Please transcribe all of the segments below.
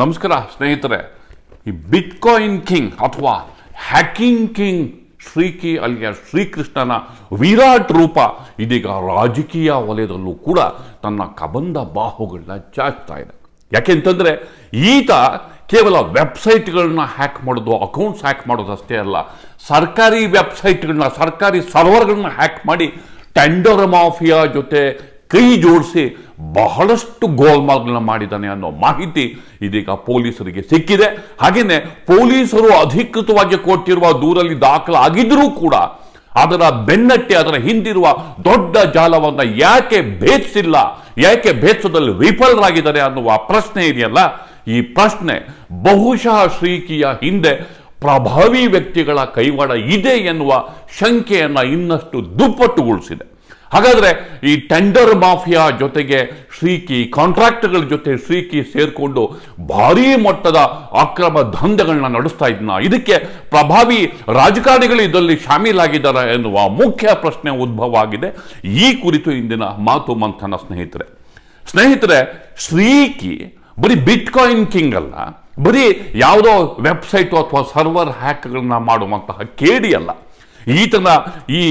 ನಮಸ್ಕಾರ ಸ್ನೇಹಿತರೆ, ಈ ಬಿಟ್ಕಾಯಿನ್ ಕಿಂಗ್ ಅಥವಾ ಹ್ಯಾಕಿಂಗ್ ಕಿಂಗ್ ಶ್ರೀಕಿ ಅಲ್ಲಿಯ ಶ್ರೀಕೃಷ್ಣನ ವಿರಾಟ್ ರೂಪ ಇದೀಗ ರಾಜಕೀಯ ವಲಯದಲ್ಲೂ ಕೂಡ ತನ್ನ ಕಬಂದ ಬಾಹುಗಳನ್ನ ಚಾಚ್ತಾ ಇದೆ. ಯಾಕೆಂತಂದ್ರೆ ಈತ ಕೇವಲ ವೆಬ್ಸೈಟ್ಗಳನ್ನ ಹ್ಯಾಕ್ ಮಾಡೋದು, ಅಕೌಂಟ್ಸ್ ಹ್ಯಾಕ್ ಮಾಡೋದು ಅಷ್ಟೇ ಅಲ್ಲ, ಸರ್ಕಾರಿ ವೆಬ್ಸೈಟ್ಗಳನ್ನ, ಸರ್ಕಾರಿ ಸರ್ವರ್ಗಳನ್ನ ಹ್ಯಾಕ್ ಮಾಡಿ ಟೆಂಡರ್ ಮಾಫಿಯಾ ಜೊತೆ ಕೈ ಜೋಡಿಸಿ ಬಹಳಷ್ಟು ಗೋಲ್ಮಾಲ್ಗಳನ್ನ ಮಾಡಿದ್ದಾನೆ ಅನ್ನೋ ಮಾಹಿತಿ ಇದೀಗ ಪೊಲೀಸರಿಗೆ ಸಿಕ್ಕಿದೆ. ಹಾಗೇನೆ ಪೊಲೀಸರು ಅಧಿಕೃತವಾಗಿ ಕೊಟ್ಟಿರುವ ದೂರಲ್ಲಿ ದಾಖಲಾಗಿದ್ರೂ ಕೂಡ ಅದರ ಬೆನ್ನಟ್ಟಿ, ಅದರ ಹಿಂದಿರುವ ದೊಡ್ಡ ಜಾಲವನ್ನು ಯಾಕೆ ಭೇದಿಸಿಲ್ಲ, ಯಾಕೆ ಭೇದಿಸೋದಲ್ಲಿ ವಿಫಲರಾಗಿದ್ದಾರೆ ಅನ್ನುವ ಪ್ರಶ್ನೆ ಇದೆಯಲ್ಲ, ಈ ಪ್ರಶ್ನೆ ಬಹುಶಃ ಶ್ರೀಕಿಯ ಹಿಂದೆ ಪ್ರಭಾವಿ ವ್ಯಕ್ತಿಗಳ ಕೈವಾಡ ಇದೆ ಎನ್ನುವ ಶಂಕೆಯನ್ನು ಇನ್ನಷ್ಟು ದುಪ್ಪಟ್ಟುಗೊಳಿಸಿದೆ. ಹಾಗಾದರೆ ಈ ಟೆಂಡರ್ ಮಾಫಿಯಾ ಜೊತೆಗೆ ಶ್ರೀಕಿ, ಕಾಂಟ್ರಾಕ್ಟ್ಗಳ ಜೊತೆ ಶ್ರೀಕಿ ಸೇರಿಕೊಂಡು ಭಾರೀ ಮಟ್ಟದ ಅಕ್ರಮ ದಂಧೆಗಳನ್ನ ನಡೆಸ್ತಾ ಇದ್ನ, ಇದಕ್ಕೆ ಪ್ರಭಾವಿ ರಾಜಕಾರಣಿಗಳು ಇದರಲ್ಲಿ ಶಾಮೀಲಾಗಿದ್ದಾರೆ ಎನ್ನುವ ಮುಖ್ಯ ಪ್ರಶ್ನೆ ಉದ್ಭವ ಆಗಿದೆ. ಈ ಕುರಿತು ಇಂದಿನ ಮಾತು ಮಂಥನ. ಸ್ನೇಹಿತರೆ, ಶ್ರೀಕಿ ಬರೀ ಬಿಟ್ಕಾಯಿನ್ ಕಿಂಗ್ ಅಲ್ಲ, ಬರೀ ಯಾವುದೋ ವೆಬ್ಸೈಟು ಅಥವಾ ಸರ್ವರ್ ಹ್ಯಾಕ್ಗಳನ್ನ ಮಾಡುವಂತಹ ಕೇಡಿ ಅಲ್ಲ. ಈತನ ಈ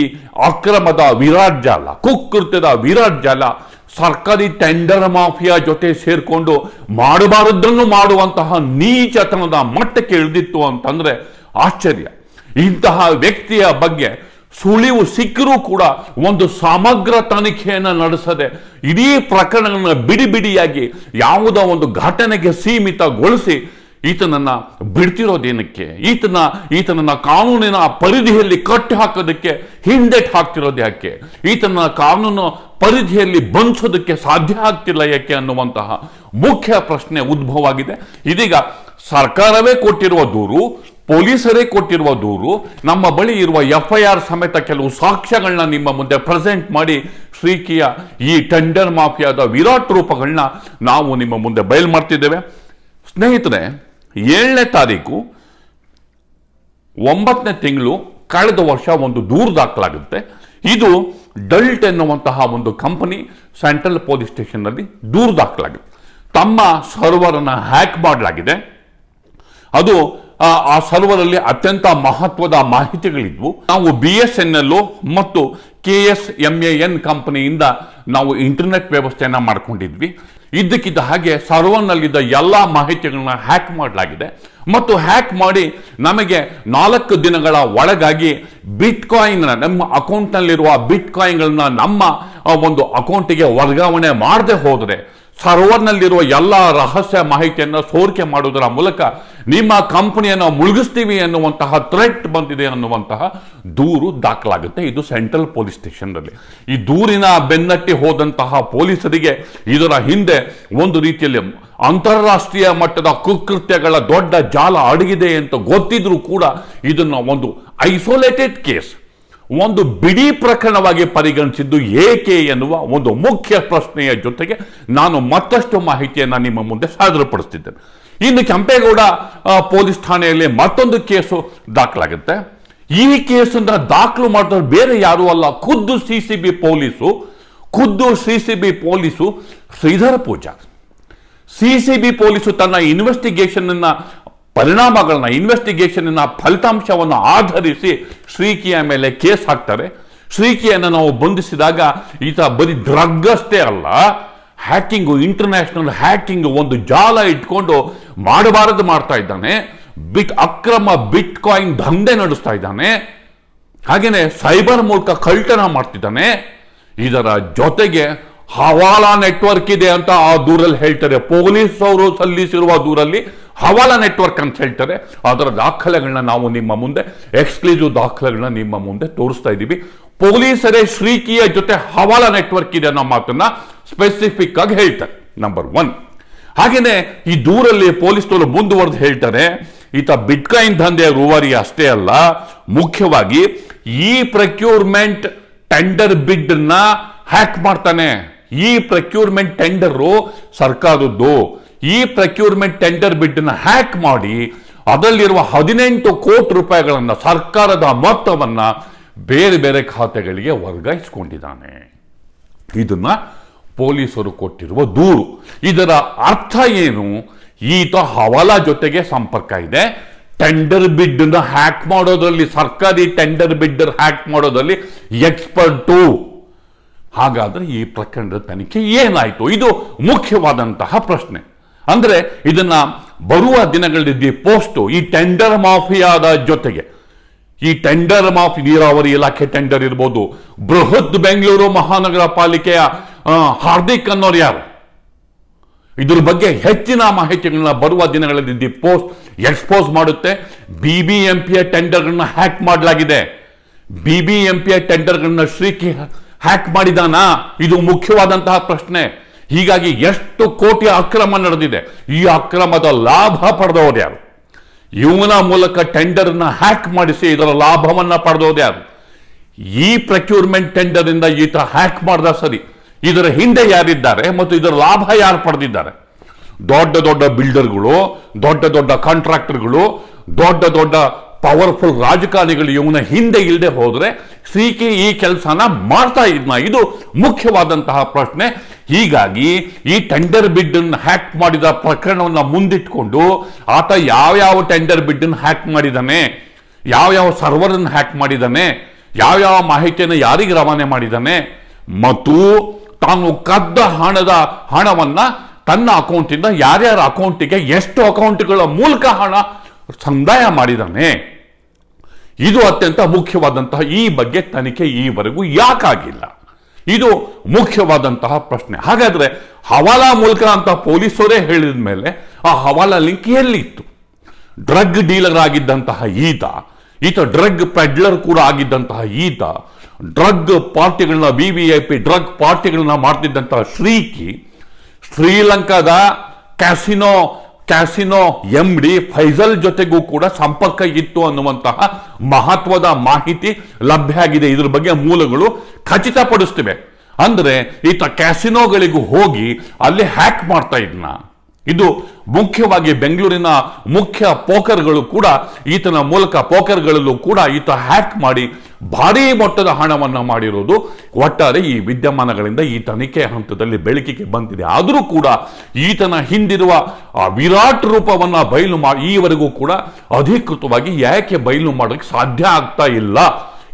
ಅಕ್ರಮದ ವಿರಾಟ್ ಜಾಲ, ಕುಕೃತ್ಯದ ವಿರಾಟ್ ಜಾಲ, ಸರ್ಕಾರಿ ಟೆಂಡರ್ ಮಾಫಿಯಾ ಜೊತೆ ಸೇರಿಕೊಂಡು ಮಾಡಬಾರದನ್ನು ಮಾಡುವಂತಹ ನೀಚತನದ ಮಟ್ಟಕ್ಕೆ ಇಳಿದಿತ್ತು ಅಂತಂದ್ರೆ ಆಶ್ಚರ್ಯ. ಇಂತಹ ವ್ಯಕ್ತಿಯ ಬಗ್ಗೆ ಸುಳಿವು ಸಿಕ್ಕರೂ ಕೂಡ ಒಂದು ಸಮಗ್ರ ತನಿಖೆಯನ್ನು ನಡೆಸದೆ ಇಡೀ ಪ್ರಕರಣಗಳನ್ನು ಬಿಡಿ ಬಿಡಿಯಾಗಿ ಯಾವುದೋ ಒಂದು ಘಟನೆಗೆ ಸೀಮಿತಗೊಳಿಸಿ ಈತನನ್ನು ಬಿಡ್ತಿರೋದೇನಕ್ಕೆ, ಈತನನ್ನು ಕಾನೂನಿನ ಪರಿಧಿಯಲ್ಲಿ ಕಟ್ಟಿ ಹಾಕೋದಕ್ಕೆ ಹಿಂದೆಟ್ ಹಾಕ್ತಿರೋದು ಯಾಕೆ, ಈತನ ಕಾನೂನು ಪರಿಧಿಯಲ್ಲಿ ಬಂಧಿಸೋದಕ್ಕೆ ಸಾಧ್ಯ ಆಗ್ತಿಲ್ಲ ಯಾಕೆ ಅನ್ನುವಂತಹ ಮುಖ್ಯ ಪ್ರಶ್ನೆ ಉದ್ಭವ ಆಗಿದೆ. ಇದೀಗ ಸರ್ಕಾರವೇ ಕೊಟ್ಟಿರುವ ದೂರು, ಪೊಲೀಸರೇ ಕೊಟ್ಟಿರುವ ದೂರು, ನಮ್ಮ ಬಳಿ ಇರುವ FIR ಸಮೇತ ಕೆಲವು ಸಾಕ್ಷ್ಯಗಳನ್ನ ನಿಮ್ಮ ಮುಂದೆ ಪ್ರೆಸೆಂಟ್ ಮಾಡಿ ಶ್ರೀಕಿಯ ಈ ಟೆಂಡರ್ ಮಾಫಿಯಾದ ವಿರಾಟ್ ರೂಪಗಳನ್ನ ನಾವು ನಿಮ್ಮ ಮುಂದೆ ಬಯಲು ಮಾಡ್ತಿದ್ದೇವೆ. ಸ್ನೇಹಿತರೆ, 7ನೇ ತಾರೀಕು 9ನೇ ತಿಂಗಳು ಕಳೆದ ವರ್ಷ ಒಂದು ದೂರು ದಾಖಲಾಗುತ್ತೆ. ಇದು ಡಲ್ಟ್ ಎನ್ನುವಂತಹ ಒಂದು ಕಂಪನಿ ಸೆಂಟ್ರಲ್ ಪೊಲೀಸ್ ಸ್ಟೇಷನ್ನಲ್ಲಿ ದೂರು ದಾಖಲಾಗಿದೆ. ತಮ್ಮ ಸರ್ವರನ್ನು ಹ್ಯಾಕ್ ಮಾಡಲಾಗಿದೆ, ಅದು ಆ ಸರ್ವರಲ್ಲಿ ಅತ್ಯಂತ ಮಹತ್ವದ ಮಾಹಿತಿಗಳಿದ್ವು. ನಾವು BSNL ಮತ್ತು KSMAN ಕಂಪನಿಯಿಂದ ನಾವು ಇಂಟರ್ನೆಟ್ ವ್ಯವಸ್ಥೆಯನ್ನು ಮಾಡಿಕೊಂಡಿದ್ವಿ. ಇದ್ದಕ್ಕಿದ್ದ ಹಾಗೆ ಸರ್ವರ್ನಲ್ಲಿದ್ದ ಎಲ್ಲ ಮಾಹಿತಿಗಳನ್ನ ಹ್ಯಾಕ್ ಮಾಡಲಾಗಿದೆ ಮತ್ತು ಹ್ಯಾಕ್ ಮಾಡಿ ನಮಗೆ 4 ದಿನಗಳ ಒಳಗಾಗಿ ಬಿಟ್ಕಾಯಿನ್ನ, ನಮ್ಮ ಅಕೌಂಟ್ನಲ್ಲಿರುವ ಬಿಟ್ಕಾಯಿನ್ಗಳನ್ನ ನಮ್ಮ ಒಂದು ಅಕೌಂಟಿಗೆ ವರ್ಗಾವಣೆ ಮಾಡದೆ ಹೋದರೆ ಸರ್ವರ್ನಲ್ಲಿರುವ ಎಲ್ಲ ರಹಸ್ಯ ಮಾಹಿತಿಯನ್ನು ಸೋರಿಕೆ ಮಾಡುವುದರ ಮೂಲಕ ನಿಮ್ಮ ಕಂಪನಿಯನ್ನು ಮುಳುಗಿಸ್ತೀವಿ ಎನ್ನುವಂತಹ ಥ್ರೆಟ್ ಬಂದಿದೆ ಅನ್ನುವಂತಹ ದೂರು ದಾಖಲಾಗುತ್ತೆ. ಇದು ಸೆಂಟ್ರಲ್ ಪೊಲೀಸ್ ಸ್ಟೇಷನ್ನಲ್ಲಿ. ಈ ದೂರಿನ ಬೆನ್ನಟ್ಟಿ ಹೋದಂತಹ ಪೊಲೀಸರಿಗೆ ಇದರ ಹಿಂದೆ ಒಂದು ರೀತಿಯಲ್ಲಿ ಅಂತಾರಾಷ್ಟ್ರೀಯ ಮಟ್ಟದ ಕುಕೃತ್ಯಗಳ ದೊಡ್ಡ ಜಾಲ ಅಡಗಿದೆ ಅಂತ ಗೊತ್ತಿದ್ರೂ ಕೂಡ ಇದನ್ನು ಒಂದು ಐಸೋಲೇಟೆಡ್ ಕೇಸ್, ಒಂದು ಬಿಡಿ ಪ್ರಕರಣವಾಗಿ ಪರಿಗಣಿಸಿದ್ದು ಏಕೆ ಎನ್ನುವ ಒಂದು ಮುಖ್ಯ ಪ್ರಶ್ನೆಯ ಜೊತೆಗೆ ನಾನು ಮತ್ತಷ್ಟು ಮಾಹಿತಿಯನ್ನು ನಿಮ್ಮ ಮುಂದೆ ಸಾದರಪಡಿಸ್ತಿದ್ದೇನೆ. ಇನ್ನು ಕೆಂಪೇಗೌಡ ಪೊಲೀಸ್ ಠಾಣೆಯಲ್ಲಿ ಮತ್ತೊಂದು ಕೇಸು ದಾಖಲಾಗುತ್ತೆ. ಈ ಕೇಸನ್ನ ದಾಖಲು ಮಾಡಿದ್ರೆ ಬೇರೆ ಯಾರೂ ಅಲ್ಲ, ಖುದ್ದು CCB police Shridhar Pujari. CCB police ತನ್ನ ಇನ್ವೆಸ್ಟಿಗೇಷನ್ನ ಪರಿಣಾಮಗಳನ್ನ, ಇನ್ವೆಸ್ಟಿಗೇಷನ್ನ ಫಲಿತಾಂಶವನ್ನು ಆಧರಿಸಿ ಶ್ರೀಕಿಯ ಮೇಲೆ ಕೇಸ್ ಹಾಕ್ತಾರೆ. ಶ್ರೀಕಿಯನ್ನು ನಾವು ಬಂಧಿಸಿದಾಗ ಈತ ಬರೀ ಡ್ರಗ್ ಅಷ್ಟೇ ಅಲ್ಲ, ಹ್ಯಾಕಿಂಗು, ಇಂಟರ್ನ್ಯಾಷನಲ್ ಹ್ಯಾಕಿಂಗ್ ಒಂದು ಜಾಲ ಇಟ್ಕೊಂಡು ಮಾಡಬಾರದು ಮಾಡ್ತಾ ಇದ್ದಾನೆ, ಅಕ್ರಮ ಬಿಟ್ಕಾಯಿನ್ ದಂಧೆ ನಡೆಸ್ತಾ ಇದ್ದಾನೆ, ಹಾಗೇನೆ ಸೈಬರ್ ಮೂಲಕ ಕಳ್ಳತನ ಮಾಡ್ತಿದ್ದಾನೆ. ಇದರ ಜೊತೆಗೆ ಹವಾಲಾ ನೆಟ್ವರ್ಕ್ ಇದೆ ಅಂತ ಆ ದೂರಲ್ಲಿ ಹೇಳ್ತಾರೆ, ಪೊಲೀಸ್ ಅವರು ಸಲ್ಲಿಸಿರುವ ದೂರಲ್ಲಿ ಹವಾಲಾ ನೆಟ್ವರ್ಕ್ ಅಂತ ಹೇಳ್ತಾರೆ. ಅದರ ದಾಖಲೆಗಳನ್ನ ನಾವು ನಿಮ್ಮ ಮುಂದೆ, ಎಕ್ಸ್ಕ್ಲೂಸಿವ್ ದಾಖಲೆಗಳನ್ನ ನಿಮ್ಮ ಮುಂದೆ ತೋರಿಸ್ತಾ ಇದ್ದೀವಿ. ಪೊಲೀಸರೇ ಶ್ರೀಕಿಯ ಜೊತೆ ಹವಾಲಾ ನೆಟ್ವರ್ಕ್ ಇದೆ ಅನ್ನೋ ಮಾತನ್ನ ಸ್ಪೆಸಿಫಿಕ್ ಆಗಿ ಹೇಳ್ತಾರೆ, ನಂಬರ್ 1. ಹಾಗೇನೆ ಈ ದೂರಲ್ಲಿ ಪೊಲೀಸರು ಮುಂದುವರೆದು ಹೇಳ್ತಾರೆ, ಈತ ಬಿಟ್ಕಾಯಿನ್ ದಂಧೆಯ ರೂವಾರಿ ಅಷ್ಟೇ ಅಲ್ಲ, ಮುಖ್ಯವಾಗಿ ಈ ಪ್ರಕ್ಯೂರ್ಮೆಂಟ್ ಟೆಂಡರ್ ಬಿಡ್ ನ ಹ್ಯಾಕ್ ಮಾಡ್ತಾನೆ. ಈ ಪ್ರಕ್ಯೂರ್ಮೆಂಟ್ ಟೆಂಡರು ಸರ್ಕಾರದ್ದು. ಈ ಪ್ರಕ್ಯೂರ್ಮೆಂಟ್ ಟೆಂಡರ್ ಬಿಡ್ನ ಹ್ಯಾಕ್ ಮಾಡಿ ಅದರಲ್ಲಿರುವ 18 ಕೋಟಿ ರೂಪಾಯಿಗಳನ್ನು, ಸರ್ಕಾರದ ಮೊತ್ತವನ್ನ ಬೇರೆ ಬೇರೆ ಖಾತೆಗಳಿಗೆ ವರ್ಗಾಯಿಸಿಕೊಂಡಿದ್ದಾನೆ. ಇದನ್ನ ಪೊಲೀಸರು ಕೊಟ್ಟಿರುವ ದೂರು. ಇದರ ಅರ್ಥ ಏನು? ಈತ ಹವಾಲಾ ಜೊತೆಗೆ ಸಂಪರ್ಕ ಇದೆ. ಟೆಂಡರ್ ಬಿಡ್ ಅನ್ನು ಹ್ಯಾಕ್ ಮಾಡೋದ್ರಲ್ಲಿ, ಸರ್ಕಾರಿ ಟೆಂಡರ್ ಬಿಡ್ ಹ್ಯಾಕ್ ಮಾಡೋದ್ರಲ್ಲಿ ಎಕ್ಸ್ಪರ್ಟು. ಹಾಗಾದ್ರೆ ಈ ಪ್ರಕರಣದ ತನಿಖೆ ಏನಾಯಿತು? ಇದು ಮುಖ್ಯವಾದಂತಹ ಪ್ರಶ್ನೆ. ಅಂದ್ರೆ ಇದನ್ನ ಬರುವ ದಿನಗಳಲ್ಲಿ ಪೋಸ್ಟ್ ಈ ಟೆಂಡರ್ ಮಾಫಿಯಾದ ಜೊತೆಗೆ, ಈ ಟೆಂಡರ್ ಮಾಫಿ, ನೀರಾವರಿ ಇಲಾಖೆ ಟೆಂಡರ್ ಇರ್ಬೋದು, ಬೃಹತ್ ಬೆಂಗಳೂರು ಮಹಾನಗರ ಪಾಲಿಕೆಯ ಹಾರ್ದಿಕ್ ಅನ್ನೋರು ಯಾರು, ಇದ್ರ ಬಗ್ಗೆ ಹೆಚ್ಚಿನ ಮಾಹಿತಿಗಳನ್ನ ಬರುವ ದಿನಗಳಲ್ಲಿ ದಿ ಪೋಸ್ಟ್ ಎಕ್ಸ್ಪೋಸ್ ಮಾಡುತ್ತೆ. ಬಿಬಿಎಂಪಿಯ ಟೆಂಡರ್ಗಳನ್ನ ಹ್ಯಾಕ್ ಮಾಡಲಾಗಿದೆ. ಬಿಬಿಎಂಪಿಯ ಟೆಂಡರ್ಗಳನ್ನ ಶ್ರೀಕಿ ಹ್ಯಾಕ್ ಮಾಡಿದಾನಾ? ಇದು ಮುಖ್ಯವಾದಂತಹ ಪ್ರಶ್ನೆ. ಹೀಗಾಗಿ ಎಷ್ಟು ಕೋಟಿ ಅಕ್ರಮ ನಡೆದಿದೆ, ಈ ಅಕ್ರಮದ ಲಾಭ ಪಡೆದವರು ಯಾರು, ಇವನ ಮೂಲಕ ಟೆಂಡರ್ನ ಹ್ಯಾಕ್ ಮಾಡಿಸಿ ಇದರ ಲಾಭವನ್ನ ಪಡೆದೋದು ಯಾರು, ಈ ಪ್ರಕ್ಯೂರ್ಮೆಂಟ್ ಟೆಂಡರ್ ಇಂದ ಈತ ಹ್ಯಾಕ್ ಮಾಡ್ದ ಸರಿ, ಇದರ ಹಿಂದೆ ಯಾರಿದ್ದಾರೆ ಮತ್ತು ಇದರ ಲಾಭ ಯಾರು ಪಡೆದಿದ್ದಾರೆ? ದೊಡ್ಡ ದೊಡ್ಡ ಬಿಲ್ಡರ್ಗಳು, ದೊಡ್ಡ ದೊಡ್ಡ ಕಾಂಟ್ರಾಕ್ಟರ್ಗಳು, ದೊಡ್ಡ ದೊಡ್ಡ ಪವರ್ಫುಲ್ ರಾಜಕಾರಣಿಗಳು ಇವನ ಹಿಂದೆ ಇಲ್ಲದೆ ಹೋದ್ರೆ ಶ್ರೀಕಿ ಈ ಕೆಲಸನ ಮಾಡ್ತಾ ಇದ್ನ? ಇದು ಮುಖ್ಯವಾದಂತಹ ಪ್ರಶ್ನೆ. ಹೀಗಾಗಿ ಈ ಟೆಂಡರ್ ಬಿಡ್ ಅನ್ನು ಹ್ಯಾಕ್ ಮಾಡಿದ ಪ್ರಕರಣವನ್ನ ಮುಂದಿಟ್ಕೊಂಡು ಆತ ಯಾವ್ಯಾವ ಟೆಂಡರ್ ಬಿಡ್ ಅನ್ನು ಹ್ಯಾಕ್ ಮಾಡಿದಾನೆ, ಯಾವ್ಯಾವ ಸರ್ವರ್ ಅನ್ನು ಹ್ಯಾಕ್ ಮಾಡಿದ್ದಾನೆ, ಯಾವ್ಯಾವ ಮಾಹಿತಿಯನ್ನು ಯಾರಿಗೆ ರವಾನೆ ಮಾಡಿದ್ದಾನೆ, ಮತ್ತು ತಾನು ಕದ್ದ ಹಣವನ್ನ ತನ್ನ ಅಕೌಂಟಿಂದ ಯಾರ್ಯಾರ ಅಕೌಂಟಿಗೆ, ಎಷ್ಟು ಅಕೌಂಟ್ಗಳ ಮೂಲಕ ಹಣ ಸಂದಾಯ ಮಾಡಿದಾನೆ, ಇದು ಅತ್ಯಂತ ಮುಖ್ಯವಾದಂತಹ. ಈ ಬಗ್ಗೆ ತನಿಖೆ ಈವರೆಗೂ ಯಾಕಾಗಿಲ್ಲ? ಇದು ಮುಖ್ಯವಾದಂತಹ ಪ್ರಶ್ನೆ. ಹಾಗಾದ್ರೆ ಹವಾಲಾ ಮೂಲಕ ಅಂತ ಪೊಲೀಸರೇ ಹೇಳಿದ ಮೇಲೆ ಆ ಹವಾಲಾ ಲಿಂಕ್ ಎಲ್ಲಿತ್ತು? ಡ್ರಗ್ ಡೀಲರ್ ಆಗಿದ್ದಂತಹ ಈತ ಡ್ರಗ್ ಪೆಡ್ಲರ್ ಕೂಡ ಆಗಿದ್ದಂತಹ ಈತ, ಡ್ರಗ್ ಪಾರ್ಟಿಗಳನ್ನ, ವಿವಿಐಪಿ ಡ್ರಗ್ ಪಾರ್ಟಿಗಳನ್ನ ಮಾಡ್ತಿದ್ದಂತಹ ಶ್ರೀಕಿ, ಶ್ರೀಲಂಕಾದ ಕ್ಯಾಸಿನೋ ಎಂಡಿ ಫೈಜಲ್ ಜೊತೆಗೂ ಕೂಡ ಸಂಪರ್ಕ ಇತ್ತು ಅನ್ನುವಂತಹ ಮಹತ್ವದ ಮಾಹಿತಿ ಲಭ್ಯ ಆಗಿದೆ. ಇದ್ರ ಬಗ್ಗೆ ಮೂಲಗಳು ಖಚಿತಪಡಿಸ್ತಿವೆ. ಅಂದ್ರೆ ಈತ ಕ್ಯಾಸಿನೋಗಳಿಗೂ ಹೋಗಿ ಅಲ್ಲಿ ಹ್ಯಾಕ್ ಮಾಡ್ತಾ ಇದ್ನ. ಇದು ಮುಖ್ಯವಾಗಿ ಬೆಂಗಳೂರಿನ ಮುಖ್ಯ ಪೋಕರ್ಗಳು ಕೂಡ ಈತನ ಮೂಲಕ, ಪೋಕರ್ಗಳಲ್ಲೂ ಕೂಡ ಈತ ಹ್ಯಾಕ್ ಮಾಡಿ ಭಾರೀ ಮೊತ್ತದ ಹಣವನ್ನು ಮಾಡಿರೋದು ಒಟ್ಟಾರೆ ಈ ವಿದ್ಯಮಾನಗಳಿಂದ ಈ ತನಿಖೆ ಹಂತದಲ್ಲಿ ಬೆಳಕಿಗೆ ಬಂದಿದೆ. ಆದರೂ ಕೂಡ ಈತನ ಹಿಂದಿರುವ ಆ ವಿರಾಟ್ ರೂಪವನ್ನು ಬಯಲು ಮಾಡಿ ಈವರೆಗೂ ಕೂಡ ಅಧಿಕೃತವಾಗಿ ಯಾಕೆ ಬಯಲು ಮಾಡೋಕ್ಕೆ ಸಾಧ್ಯ ಆಗ್ತಾ ಇಲ್ಲ,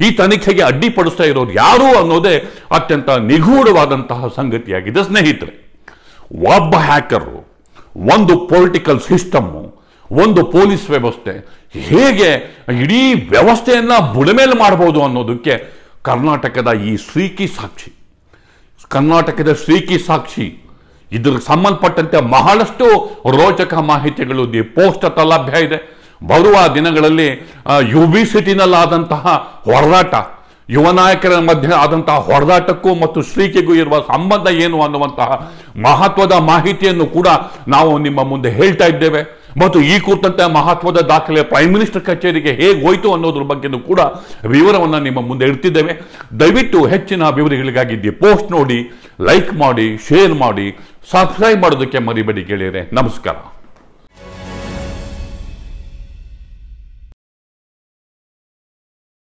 ಈ ತನಿಖೆಗೆ ಅಡ್ಡಿಪಡಿಸ್ತಾ ಇರೋರು ಯಾರು ಅನ್ನೋದೇ ಅತ್ಯಂತ ನಿಗೂಢವಾದಂತಹ ಸಂಗತಿಯಾಗಿದೆ. ಸ್ನೇಹಿತರೆ, ಒಬ್ಬ ಹ್ಯಾಕರು, ಒಂದು ಪೊಲಿಟಿಕಲ್ ಸಿಸ್ಟಮ್ಮು, ಒಂದು ಪೊಲೀಸ್ ವ್ಯವಸ್ಥೆ ಹೇಗೆ ಇಡೀ ವ್ಯವಸ್ಥೆಯನ್ನು ಬುಡಮೇಲೆ ಮಾಡಬಹುದು ಅನ್ನೋದಕ್ಕೆ ಕರ್ನಾಟಕದ ಈ ಶ್ರೀಕಿ ಸಾಕ್ಷಿ. ಇದಕ್ಕೆ ಸಂಬಂಧಪಟ್ಟಂತೆ ಬಹಳಷ್ಟು ರೋಚಕ ಮಾಹಿತಿಗಳು ದಿ ಪೋಸ್ಟ್ ಹತ್ರ ಲಭ್ಯ ಇದೆ. ಬರುವ ದಿನಗಳಲ್ಲಿ ಯುಬಿಸಿಟಿನಲ್ಲಾದಂತಹ ಹೊರದಾಟ, ಯುವ ನಾಯಕರ ಮಧ್ಯೆ ಆದಂತಹ ಹೊಡೆದಾಟಕ್ಕೂ ಮತ್ತು ಶ್ರೀಕೆಗೂ ಇರುವ ಸಂಬಂಧ ಏನು ಅನ್ನುವಂತಹ ಮಹತ್ವದ ಮಾಹಿತಿಯನ್ನು ಕೂಡ ನಾವು ನಿಮ್ಮ ಮುಂದೆ ಹೇಳ್ತಾ ಇದ್ದೇವೆ. ಮತ್ತು ಈ ಕುರಿತಂತೆ ಮಹತ್ವದ ದಾಖಲೆ ಪ್ರೈಮ್ ಮಿನಿಸ್ಟರ್ ಕಚೇರಿಗೆ ಹೇಗೆ ಹೋಯಿತು ಅನ್ನೋದ್ರ ಬಗ್ಗೆಯೂ ಕೂಡ ವಿವರವನ್ನು ನಿಮ್ಮ ಮುಂದೆ ಇಡ್ತಿದ್ದೇವೆ. ದಯವಿಟ್ಟು ಹೆಚ್ಚಿನ ವಿವರಗಳಿಗಾಗಿ ದಿ ಪೋಸ್ಟ್ ನೋಡಿ, ಲೈಕ್ ಮಾಡಿ, ಶೇರ್ ಮಾಡಿ, ಸಬ್ಸ್ಕ್ರೈಬ್ ಮಾಡೋದಕ್ಕೆ ಮರಿಬೇಡಿ ಗೆಳೆಯರೇ. ನಮಸ್ಕಾರ.